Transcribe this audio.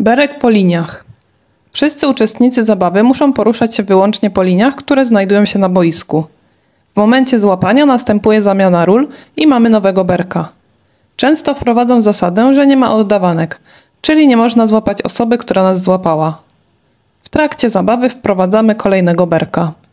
Berek po liniach. Wszyscy uczestnicy zabawy muszą poruszać się wyłącznie po liniach, które znajdują się na boisku. W momencie złapania następuje zamiana ról i mamy nowego berka. Często wprowadzą zasadę, że nie ma oddawanek, czyli nie można złapać osoby, która nas złapała. W trakcie zabawy wprowadzamy kolejnego berka.